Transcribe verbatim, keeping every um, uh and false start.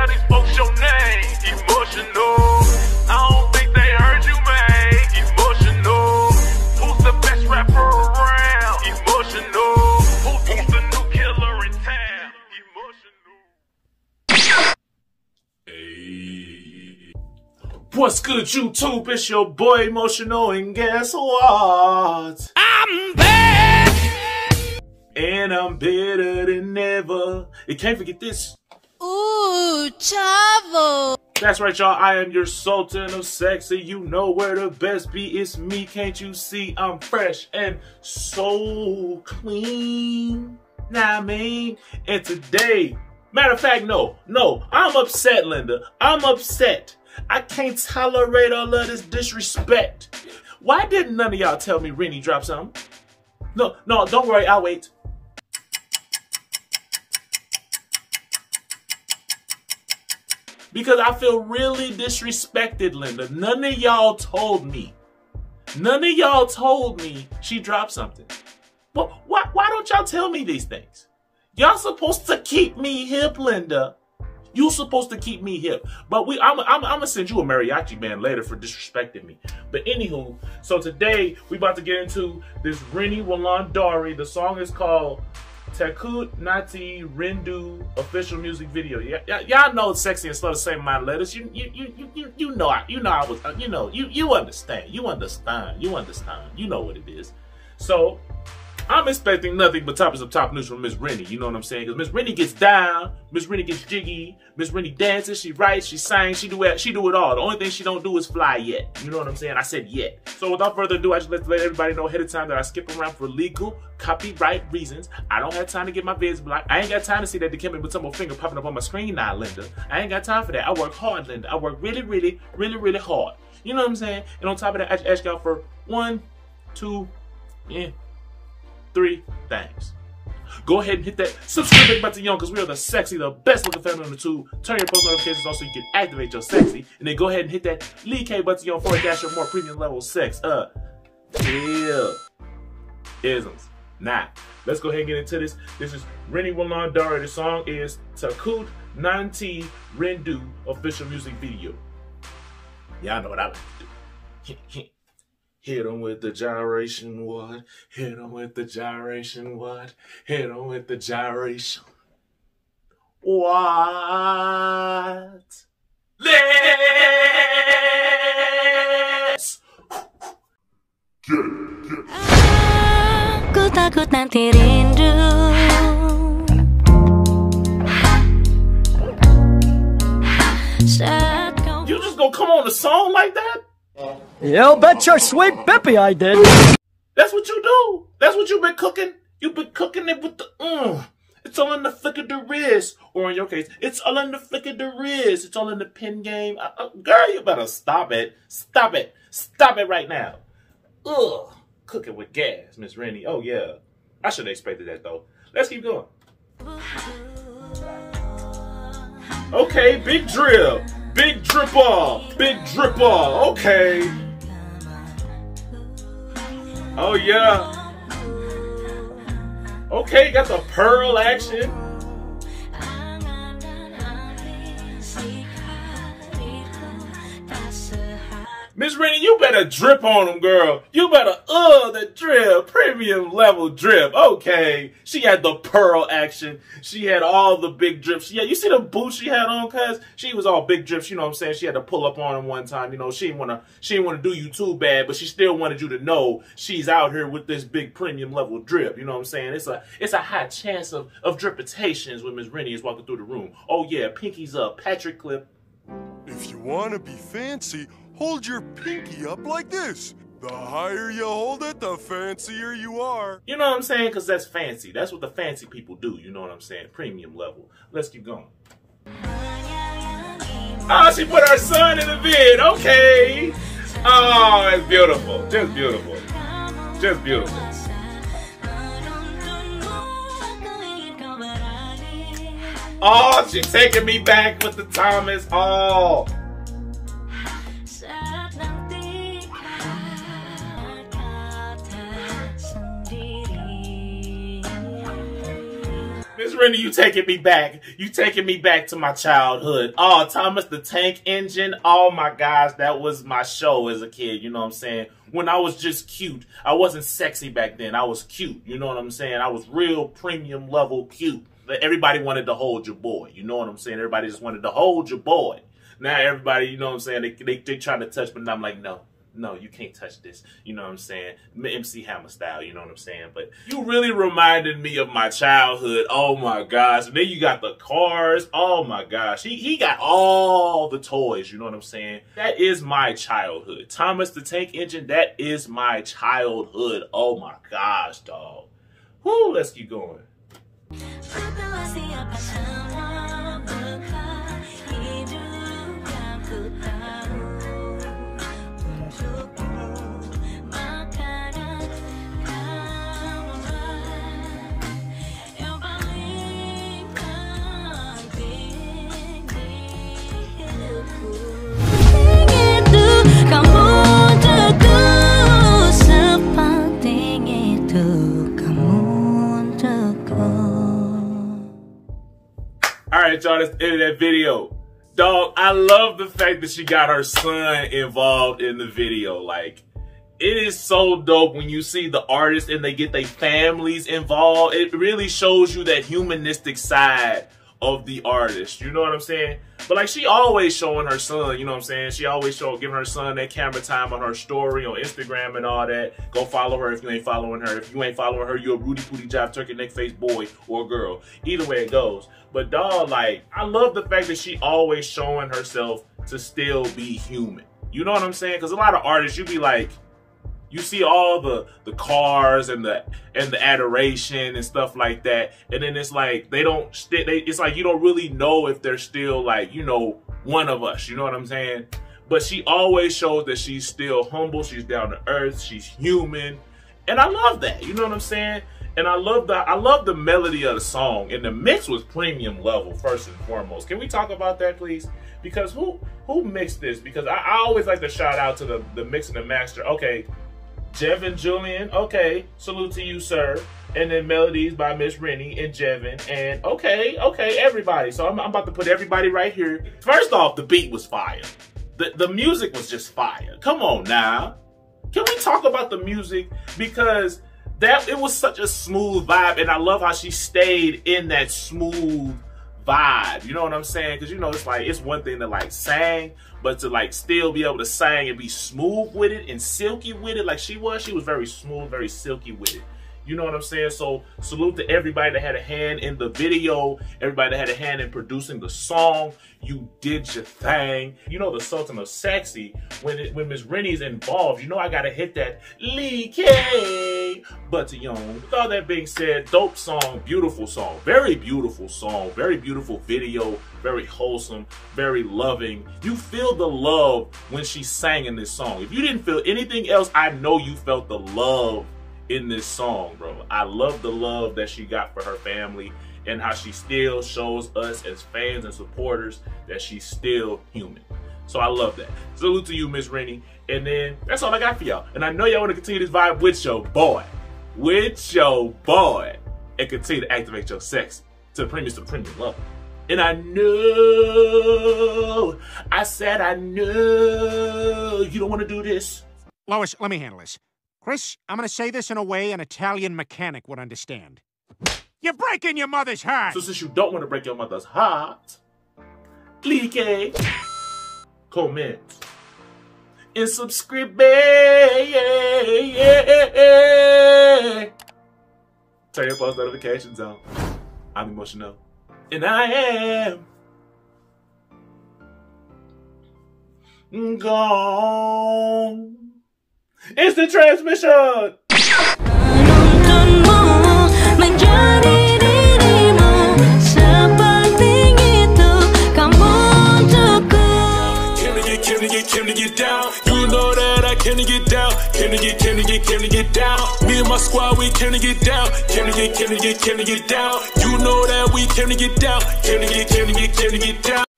how they spoke your name. Emotional, I don't think they heard you, man. Emotional, who's the best rapper around? Emotional, who's the new killer in town? Emotional. Hey. What's good, YouTube? It's your boy Emotional, and guess what? I'm back! And I'm better than ever. You can't forget this. Ooh, chavo. That's right, y'all. I am your sultan of sexy. You know where the best be. It's me. Can't you see? I'm fresh and so clean. Nah, I mean. And today, matter of fact, no, no. I'm upset, Linda. I'm upset. I can't tolerate all of this disrespect. Why didn't none of y'all tell me Rinni dropped something? No, no, don't worry. I'll wait. Because I feel really disrespected, Linda. None of y'all told me. None of y'all told me she dropped something. But why, why don't y'all tell me these things? Y'all supposed to keep me hip, Linda. You supposed to keep me hip. But we, I'm, I'm, I'm gonna send you a mariachi band later for disrespecting me. But anywho, so today we about to get into this Rinni Wulandari. The song is called Takut Nanti Rindu, official music video. Y'all know sexy and slow the same amount of letters. You you you you you know I you know I was you know you you understand you understand you understand you know what it is. So I'm expecting nothing but topics of top news from Miss Rinni. You know what I'm saying? Because Miss Rinni gets down, Miss Rinni gets jiggy, Miss Rinni dances, she writes, she sings, she do it, she do it all. The only thing she don't do is fly yet. You know what I'm saying? I said yet. So without further ado, I just let let everybody know ahead of time that I skip around for legal copyright reasons. I don't have time to get my vids blocked. I ain't got time to see that Dikembe Mutombo finger popping up on my screen now, Linda. I ain't got time for that. I work hard, Linda. I work really, really, really, really hard. You know what I'm saying? And on top of that, I just ask y'all for one, two, yeah. Three things. Go ahead and hit that subscribe button, y'all, because we are the sexy, the best looking family on the tube. Turn your post notifications on so you can activate your sexy. And then go ahead and hit that Lee K button, y'all, for a dash or more premium level sex. Uh, yeah. Isms. Nah. Let's go ahead and get into this. This is Rinni Wulandari. The song is Takut Nanti Rindu, official music video. Y'all know what I like to do. Hit him with the gyration, what? Hit him with the gyration, what? Hit him with the gyration. What? Let's get it. Aku takut nanti rindu. You just gonna come on a song like that? You'll bet your sweet bippy I did. That's what you do. That's what you've been cooking. You've been cooking it with the mm. It's all in the flick of the wrist. Or in your case, it's all in the flick of the wrist. It's all in the pin game. Uh, uh, girl, you better stop it. Stop it. Stop it right now. Ugh. Cooking with gas, Miss Rinni. Oh, yeah. I should have expected that, though. Let's keep going. Okay, big drill. Big drip off, big drip off, okay. Oh yeah. Okay, got the pearl action. Miss Rinni, you better drip on him, girl. You better, uh, the drip, premium level drip. Okay, she had the pearl action. She had all the big drips. Yeah, you see the boots she had on, cuz? She was all big drips, you know what I'm saying? She had to pull up on him one time, you know. She didn't wanna, she didn't wanna do you too bad, but she still wanted you to know she's out here with this big premium level drip, you know what I'm saying? It's a, it's a high chance of, of dripitations when Miss Rinni is walking through the room. Oh yeah, pinkies up, Patrick clip. If you wanna be fancy, hold your pinky up like this. The higher you hold it, the fancier you are. You know what I'm saying? Because that's fancy. That's what the fancy people do. You know what I'm saying? Premium level. Let's keep going. Oh, she put her son in the vid. Okay. Oh, it's beautiful. Just beautiful. Just beautiful. Oh, she's taking me back with the Thomas. Oh. Miss Rinni, you taking me back. You taking me back to my childhood. Oh, Thomas the Tank Engine. Oh my gosh, that was my show as a kid, you know what I'm saying? When I was just cute. I wasn't sexy back then. I was cute, you know what I'm saying? I was real premium level cute. Everybody wanted to hold your boy, you know what I'm saying? Everybody just wanted to hold your boy. Now everybody, you know what I'm saying, they, they, they trying to touch me, and I'm like, no. No, you can't touch this. You know what I'm saying? M C Hammer style, you know what I'm saying? But you really reminded me of my childhood. Oh, my gosh. And then you got the cars. Oh, my gosh. He, he got all the toys, you know what I'm saying? That is my childhood. Thomas the Tank Engine, that is my childhood. Oh, my gosh, dog. Whoo, let's keep going. Alright y'all, that's the end of that video. Dog, I love the fact that she got her son involved in the video. Like, it is so dope when you see the artists and they get their families involved. It really shows you that humanistic side of the artist, you know what I'm saying? But like, she always showing her son, you know what I'm saying? She always show, giving her son that camera time on her story, on Instagram and all that. Go follow her if you ain't following her. If you ain't following her, you're a Rudy Pooty Job Turkey Neck Face boy or girl. Either way it goes. But dog, like, I love the fact that she always showing herself to still be human. You know what I'm saying? Because a lot of artists, you be like, you see all the the cars and the and the adoration and stuff like that, and then it's like they don't. They, it's like you don't really know if they're still like, you know, one of us. You know what I'm saying? But she always shows that she's still humble. She's down to earth. She's human, and I love that. You know what I'm saying? And I love the I love the melody of the song, and the mix was premium level first and foremost. Can we talk about that, please? Because who who mixed this? Because I, I always like to shout out to the the mix and the master. Okay. Jevin Julian, okay, salute to you, sir. And then melodies by Miss Rinni and Jevin. And okay, okay, everybody. So I'm, I'm about to put everybody right here. First off, the beat was fire. The, the music was just fire. Come on now. Can we talk about the music? Because that it was such a smooth vibe. And I love how she stayed in that smooth vibe. You know what I'm saying? Because, you know, it's like, it's one thing to like sang, but to like still be able to sang and be smooth with it and silky with it like she was. She was very smooth, very silky with it. You know what I'm saying? So salute to everybody that had a hand in the video, everybody that had a hand in producing the song. You did your thing. You know the Sultan of Sexy, when it, when Miss Rinni's involved, you know I gotta hit that Lee K. But young. With all that being said, dope song, beautiful song, very beautiful song, very beautiful video, very wholesome, very loving. You feel the love when she sang in this song. If you didn't feel anything else, I know you felt the love in this song, bro. I love the love that she got for her family and how she still shows us as fans and supporters that she's still human. So I love that. Salute to you, Miss Rinni. And then that's all I got for y'all. And I know y'all want to continue this vibe with your boy. With your boy. And continue to activate your sex to the premium, to the premium level. And I know, I said I know you don't want to do this. Lois, let me handle this. Chris, I'm going to say this in a way an Italian mechanic would understand. You're breaking your mother's heart! So since you don't want to break your mother's heart, like, comment, and subscribe. Turn your post notifications on. I'm emotional. And I am gone. It's the transmission! Came to get down, you know that I came to get down. Came to get, came to get, came to get down. Me and my squad, we came to get down. Came to get, came to get, came to get down. You know that we came to get down. Came to get, came to get, came to get down.